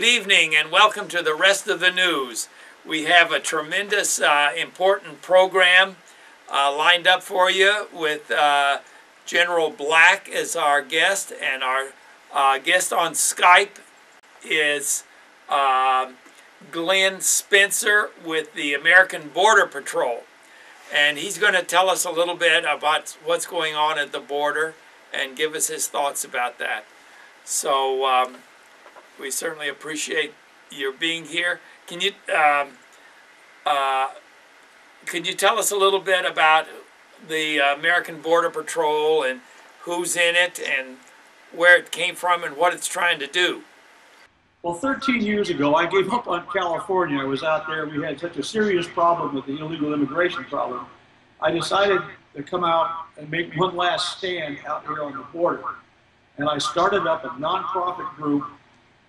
Good evening and welcome to the rest of the news. We have a tremendous important program lined up for you with General Black as our guest, and our guest on Skype is Glenn Spencer with the American Border Patrol, and he's going to tell us a little bit about what's going on at the border and give us his thoughts about that. So we certainly appreciate your being here. Can you tell us a little bit about the American Border Patrol and who's in it and where it came from and what it's trying to do? Well, 13 years ago, I gave up on California. I was out there. We had such a serious problem with the illegal immigration problem. I decided to come out and make one last stand out here on the border. And I started up a nonprofit group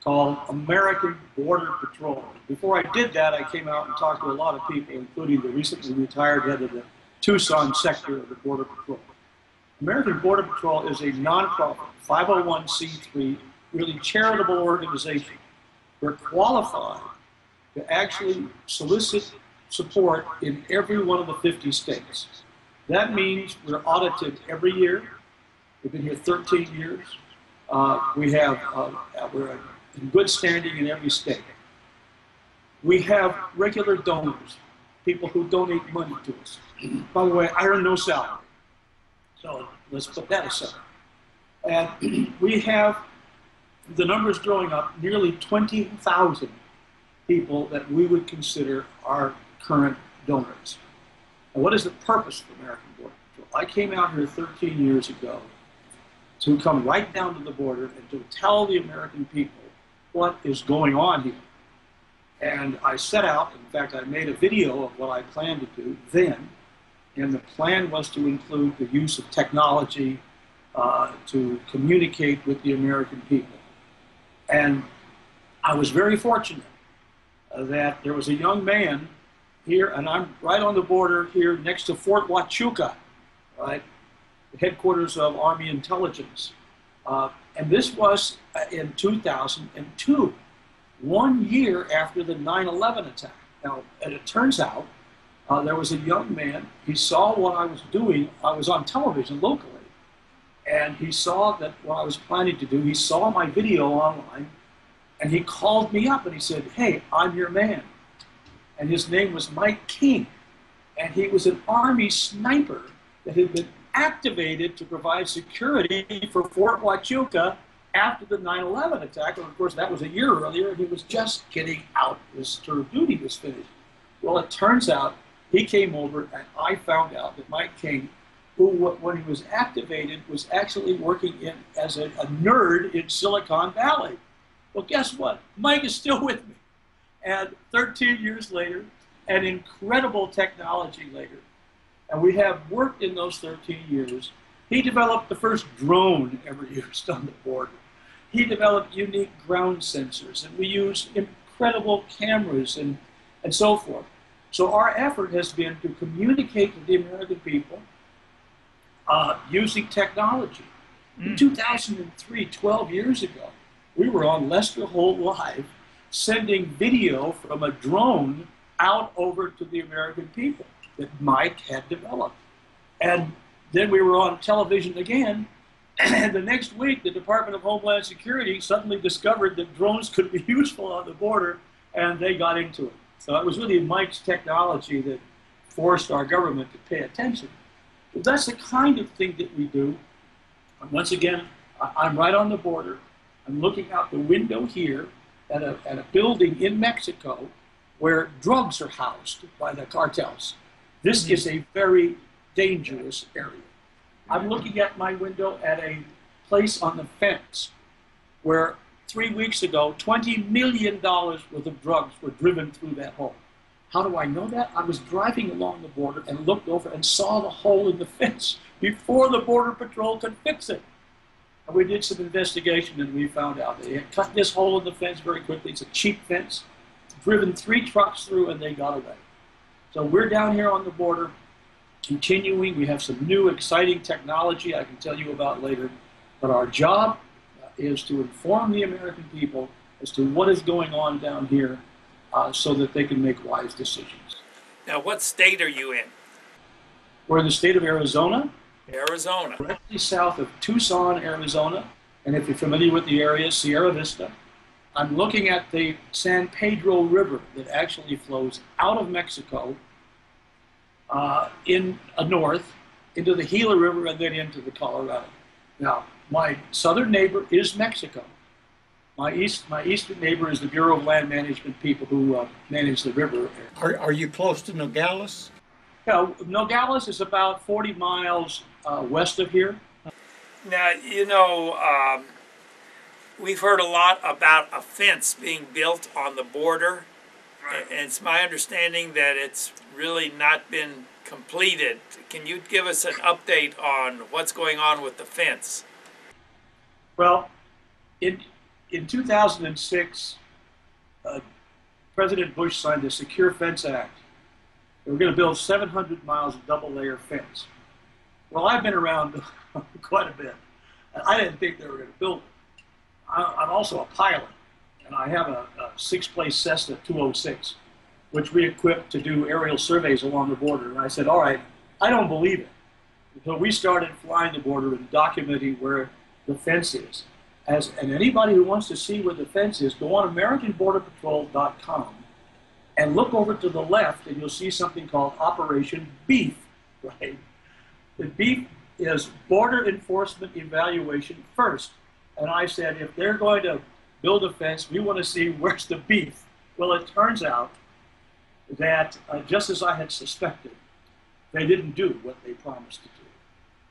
called American Border Patrol. Before I did that, I came out and talked to a lot of people, including the recently retired head of the Tucson sector of the Border Patrol. American Border Patrol is a nonprofit, 501c3, really charitable organization. We're qualified to actually solicit support in every one of the 50 states. That means we're audited every year. We've been here 13 years. We're in good standing in every state. We have regular donors, people who donate money to us. By the way, I earn no salary, so let's put that aside. And we have, the numbers growing up, nearly 20,000 people that we would consider our current donors. And what is the purpose of American Border Patrol? I came out here 13 years ago to come right down to the border and to tell the American people what is going on here. And I set out, in fact, I made a video of what I planned to do then, and the plan was to include the use of technology to communicate with the American people. And I was very fortunate that there was a young man here, and I'm right on the border here next to Fort Huachuca, right? The headquarters of Army Intelligence. And this was in 2002, 1 year after the 9/11 attack. Now, and it turns out there was a young man, he saw what I was doing. I was on television locally, and he saw that what I was planning to do. He saw my video online, and he called me up and he said, "Hey, I'm your man." And his name was Mike King, and he was an Army sniper that had been activated to provide security for Fort Huachuca after the 9/11 attack. And of course, that was a year earlier, and he was just getting out. His tour of duty was finished. Well, it turns out he came over, and I found out that Mike King, who, when he was activated, was actually working in as a nerd in Silicon Valley. Well, guess what? Mike is still with me. And 13 years later, and incredible technology later, and we have worked in those 13 years. He developed the first drone ever used on the border. He developed unique ground sensors, and we use incredible cameras and so forth. So our effort has been to communicate with the American people using technology. In 2003, 12 years ago, we were on Lester Holt Live sending video from a drone out over to the American people that Mike had developed. And then we were on television again, and the next week the Department of Homeland Security suddenly discovered that drones could be useful on the border, and they got into it. So it was really Mike's technology that forced our government to pay attention. But that's the kind of thing that we do. And once again, I'm right on the border. I'm looking out the window here at a building in Mexico where drugs are housed by the cartels. This is a very dangerous area. I'm looking at my window at a place on the fence where 3 weeks ago, $20 million worth of drugs were driven through that hole. How do I know that? I was driving along the border and looked over and saw the hole in the fence before the Border Patrol could fix it. And we did some investigation, and we found out they had cut this hole in the fence very quickly. It's a cheap fence, driven 3 trucks through, and they got away. So we're down here on the border, continuing. We have some new exciting technology I can tell you about later. But our job is to inform the American people as to what is going on down here so that they can make wise decisions. Now, what state are you in? We're in the state of Arizona. Arizona. Directly south of Tucson, Arizona. And if you're familiar with the area, Sierra Vista. I'm looking at the San Pedro River that actually flows out of Mexico in north into the Gila River and then into the Colorado. Now, my southern neighbor is Mexico. My eastern neighbor is the Bureau of Land Management people who manage the river. Are you close to Nogales? No, Nogales is about 40 miles west of here. Now, you know, we've heard a lot about a fence being built on the border, and it's my understanding that it's really not been completed. Can you give us an update on what's going on with the fence? Well, in 2006, President Bush signed the Secure Fence Act. They were going to build 700 miles of double-layer fence. Well, I've been around quite a bit, and I didn't think they were going to build it. I'm also a pilot, and I have a 6-place Cessna 206, which we equipped to do aerial surveys along the border. And I said, all right, I don't believe it. So we started flying the border and documenting where the fence is. And anybody who wants to see where the fence is, go on AmericanBorderPatrol.com and look over to the left, and you'll see something called Operation Beef, right? The Beef is Border Enforcement Evaluation First. And I said, if they're going to build a fence, we want to see where's the beef. Well, it turns out that just as I had suspected, they didn't do what they promised to do.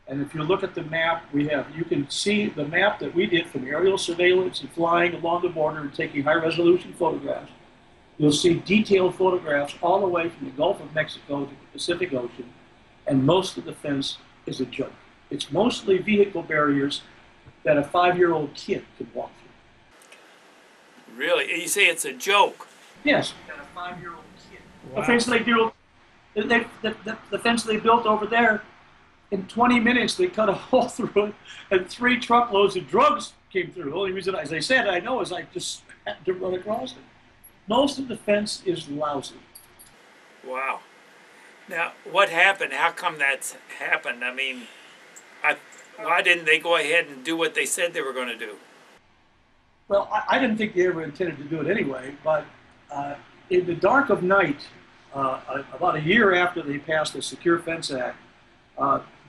And if you look at the map we have, you can see the map that we did from aerial surveillance and flying along the border and taking high-resolution photographs. You'll see detailed photographs all the way from the Gulf of Mexico to the Pacific Ocean, and most of the fence is a joke. It's mostly vehicle barriers that a 5-year-old kid could walk through. Really? You say it's a joke? Yes. That a 5-year-old kid. Wow. The fence they built, the fence they built over there, in 20 minutes they cut a hole through it, and 3 truckloads of drugs came through. The only reason, as I said, I know is I just had to run across it. Most of the fence is lousy. Wow. Now, what happened? How come that's happened? I mean, why didn't they go ahead and do what they said they were going to do? Well, I didn't think they ever intended to do it anyway, but in the dark of night, about a year after they passed the Secure Fence Act,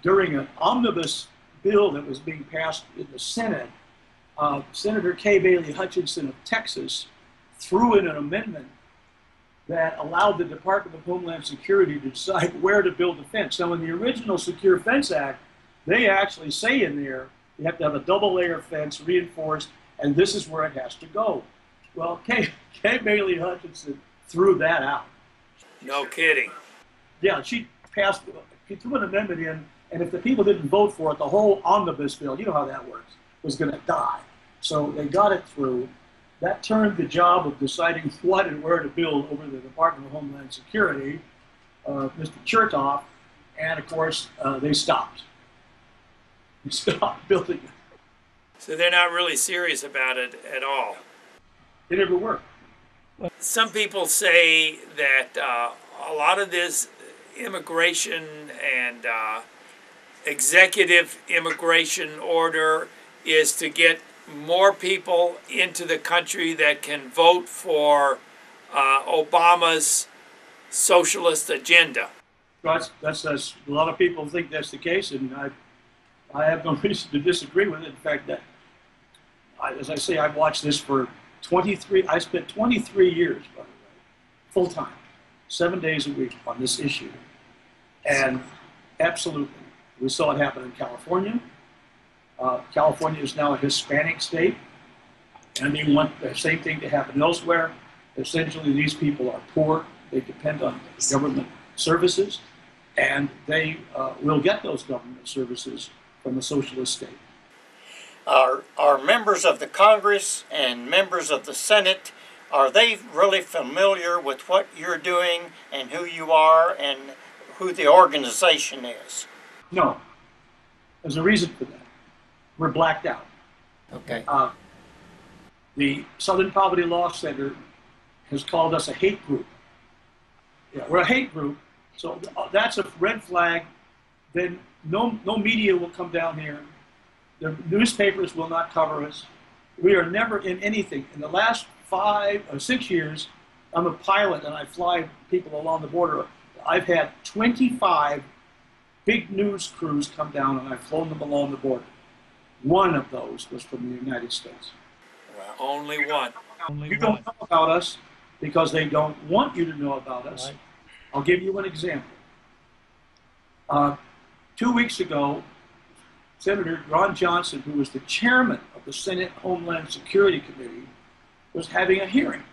during an omnibus bill that was being passed in the Senate, Senator Kay Bailey Hutchinson of Texas threw in an amendment that allowed the Department of Homeland Security to decide where to build the fence. Now, in the original Secure Fence Act, they actually say in there, you have to have a double-layer fence reinforced, and this is where it has to go. Well, Kay Bailey Hutchinson threw that out. No kidding. Yeah, she threw an amendment in, and if the people didn't vote for it, the whole omnibus bill, you know how that works, was going to die. So they got it through. That turned the job of deciding what and where to build over to the Department of Homeland Security, Mr. Chertoff, and of course, they stopped. Stop building it. So they're not really serious about it at all. It never worked. Some people say that a lot of this immigration and executive immigration order is to get more people into the country that can vote for Obama's socialist agenda. That's a lot of people think that's the case, and I have no reason to disagree with it. In fact, that, as I say, I've watched this for 23, I spent 23 years, by the way, full-time, 7 days a week on this issue. And absolutely, we saw it happen in California. California is now a Hispanic state, and they want the same thing to happen elsewhere. Essentially, these people are poor. They depend on government services, and they will get those government services from a socialist state. Are members of the Congress and members of the Senate, are they really familiar with what you're doing and who you are and who the organization is? No. There's a reason for that. We're blacked out. Okay. The Southern Poverty Law Center has called us a hate group. Yeah, we're a hate group, so that's a red flag. Then no media will come down here. The newspapers will not cover us. We are never in anything. In the last 5 or 6 years, I'm a pilot and I fly people along the border. I've had 25 big news crews come down and I've flown them along the border. One of those was from the United States. Wow. Only one. You don't know about us because they don't want you to know about us. Right. I'll give you an example. 2 weeks ago, Senator Ron Johnson, who was the chairman of the Senate Homeland Security Committee, was having a hearing.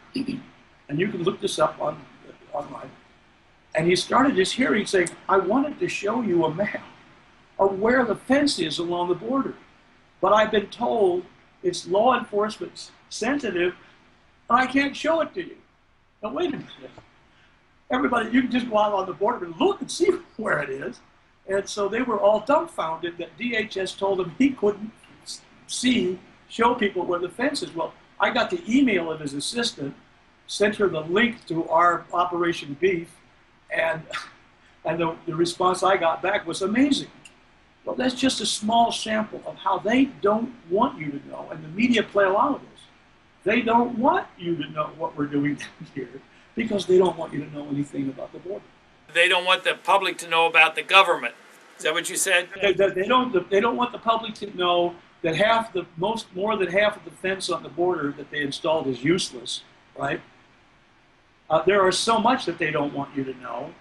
And you can look this up on, online. And he started his hearing saying, I wanted to show you a map of where the fence is along the border. But I've been told it's law enforcement sensitive, and I can't show it to you. Now, wait a minute. Everybody, you can just go out on the border and look and see where it is. And so they were all dumbfounded that DHS told him he couldn't show people where the fence is. Well, I got the email of his assistant, sent her the link to our Operation Beef, and the response I got back was amazing. Well, that's just a small sample of how they don't want you to know, and the media play along with this. They don't want you to know what we're doing down here because they don't want you to know anything about the border. They don't want the public to know about the government. Is that what you said? They don't want the public to know that more than half of the fence on the border that they installed is useless, right? There is so much that they don't want you to know,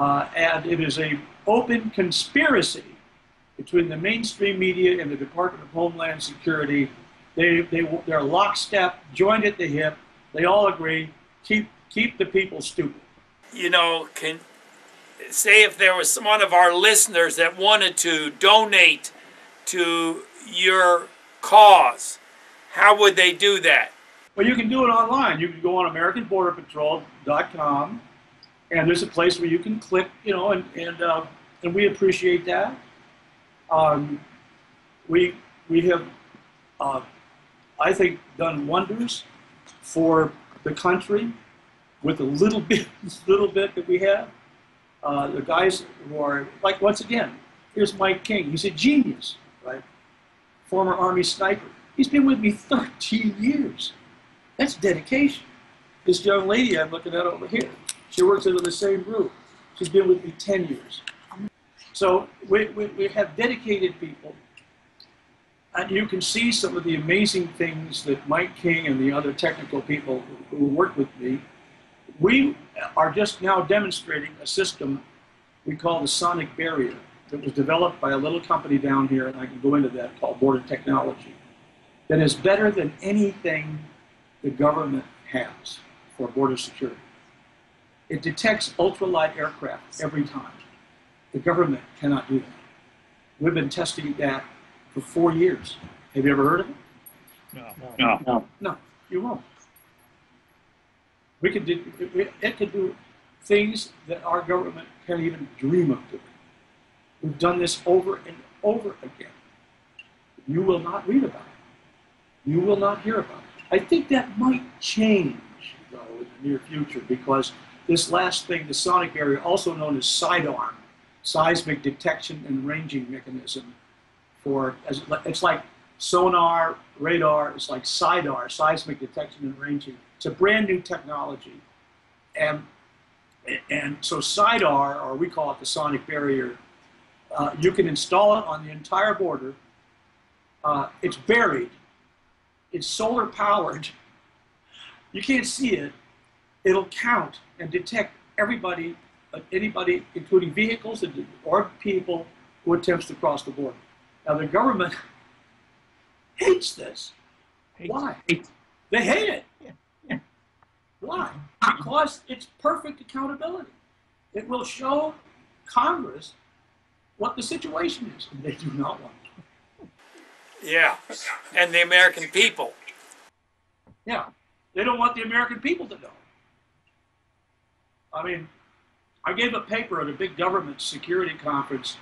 and it is an open conspiracy between the mainstream media and the Department of Homeland Security. They're lockstep, joined at the hip. They all agree, keep the people stupid. You know, say if there was one of our listeners that wanted to donate to your cause, how would they do that? Well, you can do it online. You can go on AmericanBorderPatrol.com, and there's a place where you can click, you know, and we appreciate that. We have, I think, done wonders for the country with the little bit that we have. The guys who are, like, once again, here's Mike King. He's a genius, right? Former Army sniper. He's been with me 13 years. That's dedication. This young lady I'm looking at over here, she works under the same roof. She's been with me 10 years. So we have dedicated people, and you can see some of the amazing things that Mike King and the other technical people who work with me. We are just now demonstrating a system we call the Sonic Barrier that was developed by a little company down here, and I can go into that, called Border Technology, that is better than anything the government has for border security. It detects ultralight aircraft every time. The government cannot do that. We've been testing that for 4 years. Have you ever heard of it? No, you won't. It can do things that our government can't even dream of doing. We've done this over and over again. You will not read about it. You will not hear about it. I think that might change, though, in the near future, because this last thing, the Sonic Barrier, also known as SIDARM, seismic detection and ranging mechanism, it's like sonar, radar, it's like SIDAR, seismic detection and ranging. It's a brand new technology. And so SIDAR, or we call it the Sonic Barrier, you can install it on the entire border. It's buried. It's solar powered. You can't see it. It'll count and detect anybody, including vehicles or people who attempts to cross the border. Now, the government hates this. Why? They hate it. Yeah. Why? Because it's perfect accountability. It will show Congress what the situation is, and they do not want it. Yeah, and the American people. Yeah, they don't want the American people to know. I mean, I gave a paper at a big government security conference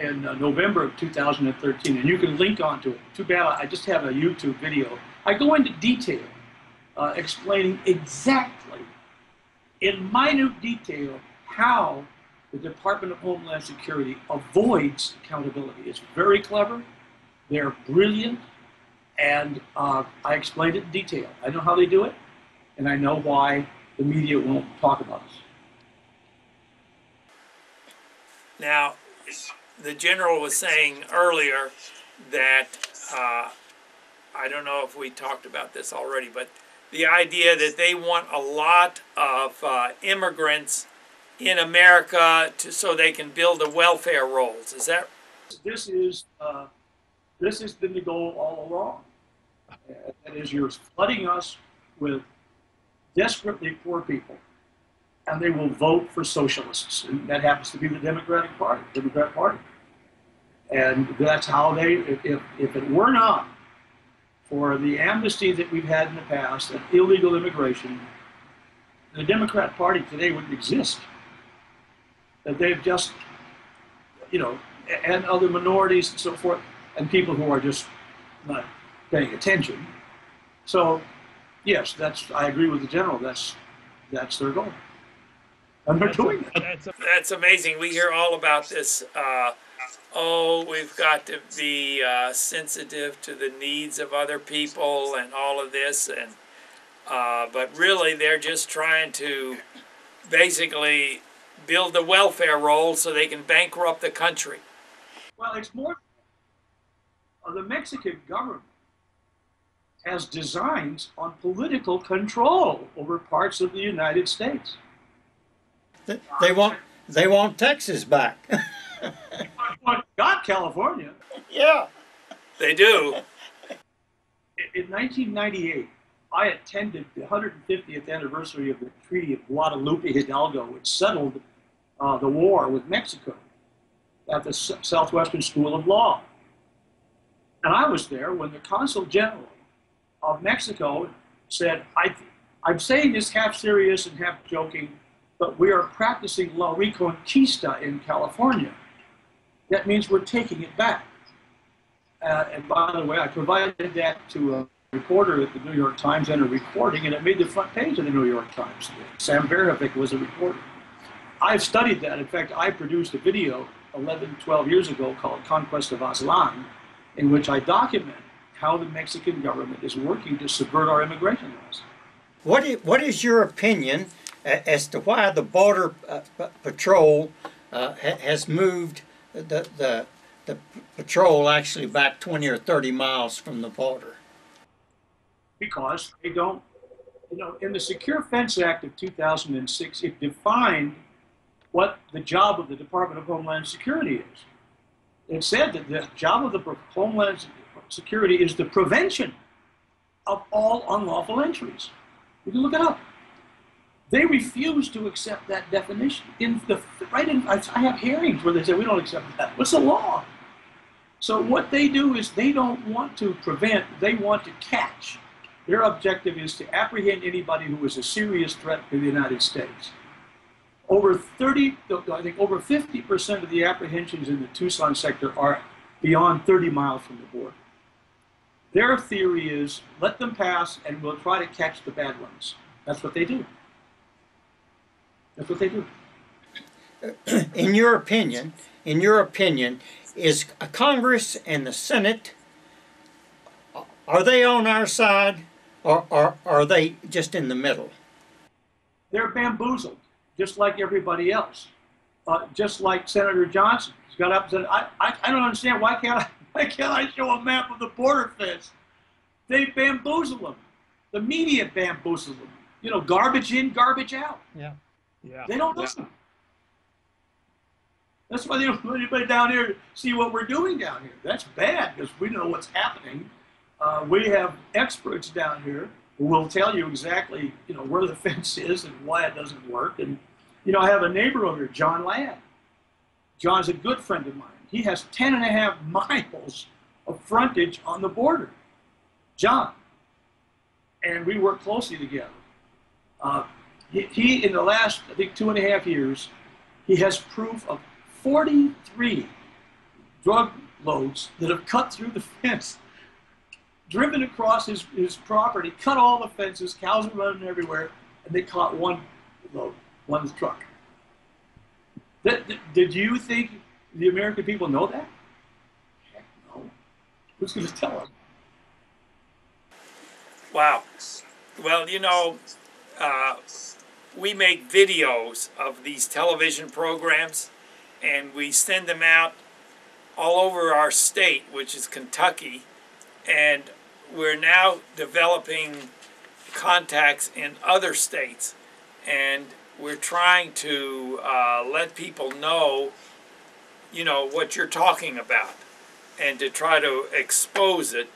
in November of 2013, and you can link onto it. Too bad I just have a YouTube video. I go into detail explaining exactly, in minute detail, how the Department of Homeland Security avoids accountability. It's very clever, they're brilliant, and I explained it in detail. I know how they do it, and I know why the media won't talk about us. Now, the general was saying earlier that, I don't know if we talked about this already, but the idea that they want a lot of immigrants in America so they can build the welfare rolls. Is that? This has been the goal all along. That is, you're flooding us with desperately poor people, and they will vote for socialists. And that happens to be the Democratic Party, And that's how they, if it were not for the amnesty that we've had in the past and illegal immigration, the Democrat Party today wouldn't exist. That they've just, you know, and other minorities and so forth, and people who are just not paying attention. So, yes, that's, I agree with the general, that's their goal. And they're doing it. That's amazing. We hear all about this, oh, we've got to be sensitive to the needs of other people and all of this, and but really they're just trying to basically build the welfare roll so they can bankrupt the country. Well, it's more, the Mexican government has designs on political control over parts of the United States. They want Texas back. Got California. Yeah, they do. In 1998, I attended the 150th anniversary of the Treaty of Guadalupe Hidalgo, which settled the war with Mexico at the Southwestern School of Law. And I was there when the Consul General of Mexico said, I'm saying this half serious and half joking, but we are practicing La Reconquista in California. That means we're taking it back. And by the way, I provided that to a reporter at the New York Times and a recording, and it made the front page of the New York Times. Sam Berhavik was a reporter. I've studied that. In fact, I produced a video 11, 12 years ago called Conquest of Aslan, in which I document how the Mexican government is working to subvert our immigration laws. What is your opinion as to why the Border Patrol has moved the patrol actually back 20 or 30 miles from the border? Because they don't, you know, in the Secure Fence Act of 2006, it defined what the job of the Department of Homeland Security is. It said that the job of the Homeland Security is the prevention of all unlawful entries. You can look it up. They refuse to accept that definition. I have hearings where they say, we don't accept that. What's the law? So what they do is they don't want to prevent, they want to catch. Their objective is to apprehend anybody who is a serious threat to the United States. Over 50% of the apprehensions in the Tucson sector are beyond 30 miles from the border. Their theory is, let them pass and we'll try to catch the bad ones. That's what they do. That's what they do. In your opinion, is Congress and the Senate, are they on our side, or are they just in the middle? They're bamboozled, just like everybody else. Just like Senator Johnson, he's got up and said, "I don't understand why can't I show a map of the border fence?" They bamboozle them. The media bamboozles them. You know, garbage in, garbage out. Yeah. Yeah. They don't listen. That's why they don't put anybody down here to see what we're doing down here. That's bad, because we know what's happening. We have experts down here who will tell you exactly, you know, where the fence is and why it doesn't work. And, you know, I have a neighbor over here, John Ladd. John's a good friend of mine. He has 10.5 miles of frontage on the border. John. And we work closely together. He, in the last, I think, 2.5 years, he has proof of 43 drug loads that have cut through the fence, driven across his property, cut all the fences, cows are running everywhere, and they caught one load, one truck. Did you think the American people know that? Heck no. Who's going to tell them? Wow. Well, you know, we make videos of these television programs, and we send them out all over our state, which is Kentucky, and we're now developing contacts in other states, and we're trying to let people know, you know, what you're talking about, and to try to expose it.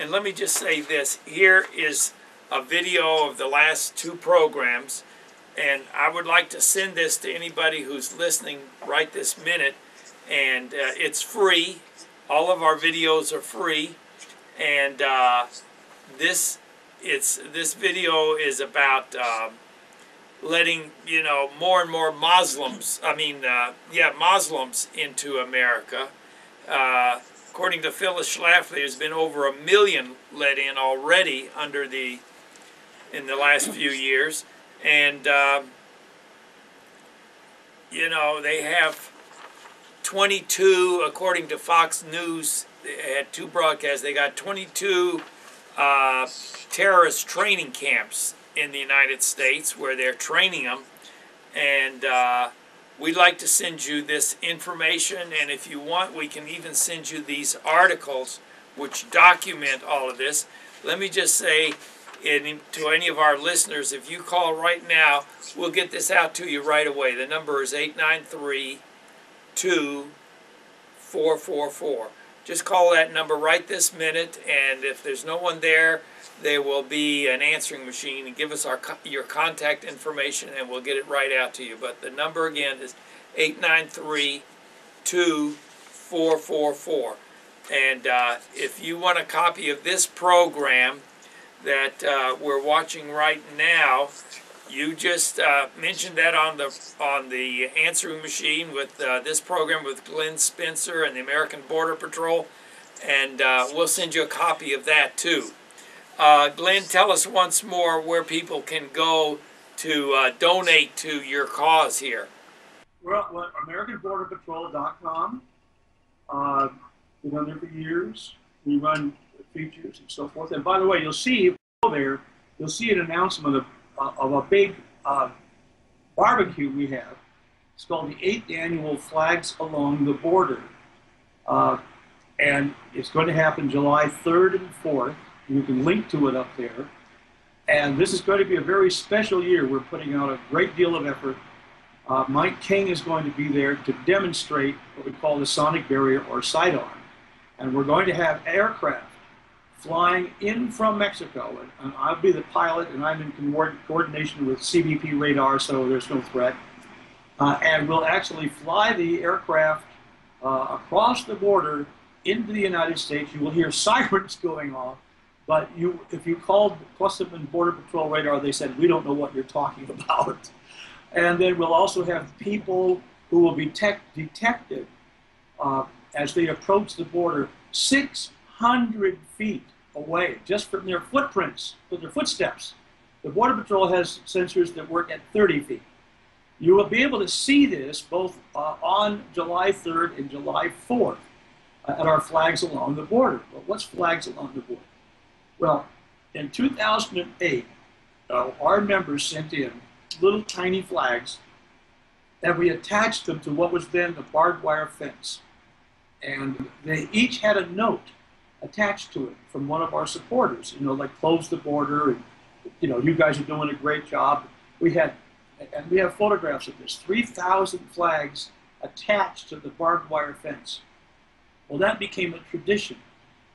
And let me just say this, here is a video of the last two programs, and I would like to send this to anybody who's listening right this minute, and it's free. All of our videos are free, and this video is about letting, you know, more and more Muslims, Muslims into America. According to Phyllis Schlafly, there's been over 1 million let in already in the last few years, and you know, they have 22, according to Fox News, they had two broadcasts, they got 22 terrorist training camps in the United States where they're training them, and we'd like to send you this information, and if you want, we can even send you these articles which document all of this. Let me just say, to any of our listeners, if you call right now, we'll get this out to you right away. The number is 893-2444. Just call that number right this minute, and if there's no one there, there will be an answering machine, and give us your contact information, and we'll get it right out to you. But the number again is 893-2444. And if you want a copy of this program that we're watching right now, you just mentioned that on the answering machine with this program with Glenn Spencer and the American Border Patrol, and we'll send you a copy of that too. Glenn, tell us once more where people can go to donate to your cause here. Well, AmericanBorderPatrol.com. We've run there for years. We run features and so forth. And by the way, you'll see, if you go there, you'll see an announcement of a big barbecue we have. It's called the 8th Annual Flags Along the Border. And it's going to happen July 3rd and 4th. You can link to it up there. And this is going to be a very special year. We're putting out a great deal of effort. Mike King is going to be there to demonstrate what we call the Sonic Barrier, or SIDAR. And we're going to have aircraft flying in from Mexico, and I'll be the pilot, and I'm in coordination with CBP radar, so there's no threat. And we'll actually fly the aircraft across the border into the United States. You will hear sirens going off, but if you called Custom and Border Patrol radar, they said, we don't know what you're talking about. And then we'll also have people who will be detected as they approach the border 600 feet away, just from their footprints, from their footsteps. The Border Patrol has sensors that work at 30 feet. You will be able to see this both on July 3rd and July 4th at our Flags Along the Border. Well, what's Flags Along the Border? Well, in 2008, our members sent in little tiny flags, and we attached them to what was then the barbed wire fence. And they each had a note attached to it from one of our supporters, you know, like close the border, and, you know, you guys are doing a great job. We have photographs of this, 3,000 flags attached to the barbed wire fence. Well, that became a tradition,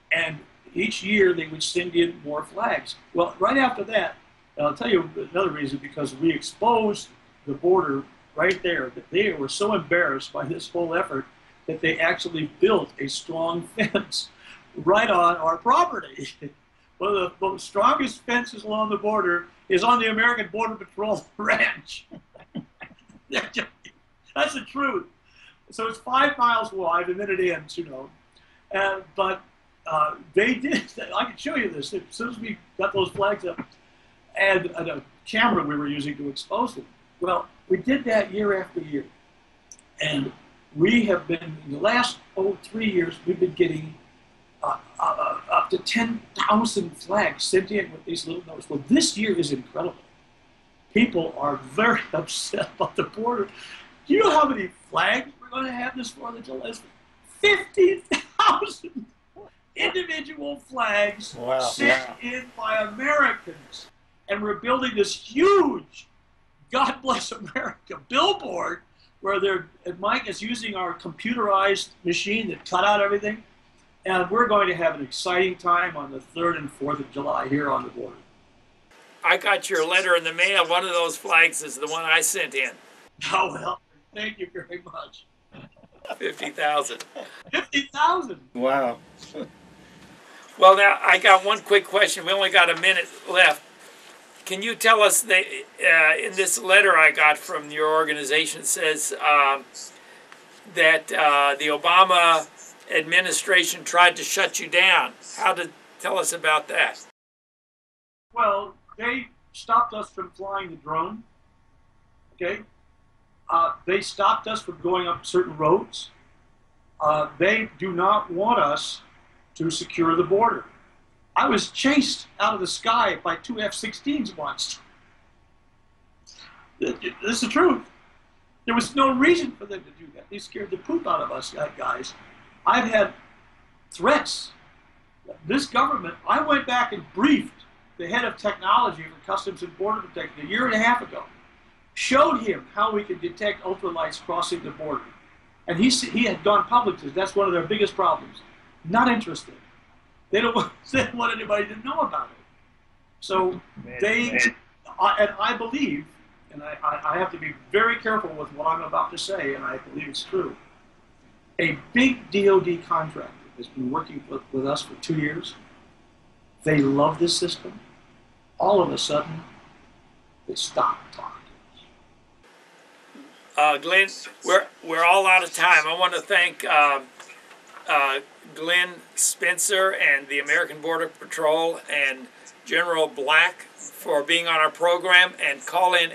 and each year they would send in more flags. Well, right after that, and I'll tell you another reason, because we exposed the border right there, that they were so embarrassed by this whole effort that they actually built a strong fence right on our property. One of the strongest fences along the border is on the American Border Patrol ranch. That's the truth. So it's 5 miles wide, and then it ends, you know. And, but they did, I can show you this, as soon as we got those flags up, and a camera we were using to expose them. Well, we did that year after year. And we have been, in the last 3 years, we've been getting up to 10,000 flags sent in with these little notes. Well, this year is incredible. People are very upset about the border. Do you know how many flags we're going to have this 4th of July? 50,000 individual flags sent in by Americans. And we're building this huge God Bless America billboard where they're, and Mike is using our computerized machine that cut out everything. And we're going to have an exciting time on the 3rd and 4th of July here on the border. I got your letter in the mail. One of those flags is the one I sent in. Oh, well, thank you very much. 50,000. 50,000? Wow. Well, now, I got one quick question. We only got a minute left. Can you tell us, in this letter I got from your organization, it says that the Obama administration tried to shut you down. Tell us about that. Well, they stopped us from flying the drone, okay? They stopped us from going up certain roads. They do not want us to secure the border. I was chased out of the sky by 2 F-16s once. This is the truth. There was no reason for them to do that. They scared the poop out of us guys. I've had threats. This government, I went back and briefed the head of technology for Customs and Border Protection a year and a half ago, showed him how we could detect ultralights crossing the border. And he had gone public, that's one of their biggest problems. Not interested. They don't want anybody to know about it. So I believe, and I have to be very careful with what I'm about to say, and I believe it's true, a big DOD contractor has been working with us for 2 years. They love this system. All of a sudden, they stopped talking. Glenn, we're all out of time. I want to thank Glenn Spencer and the American Border Patrol and General Black for being on our program, and call in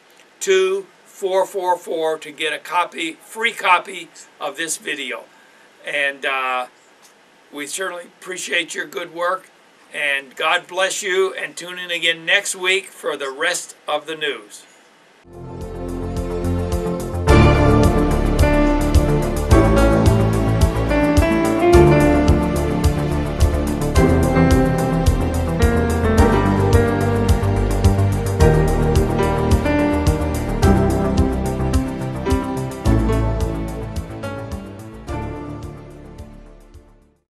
893-2444 to get a copy, free copy of this video. And we certainly appreciate your good work, and God bless you, and tune in again next week for the rest of the news.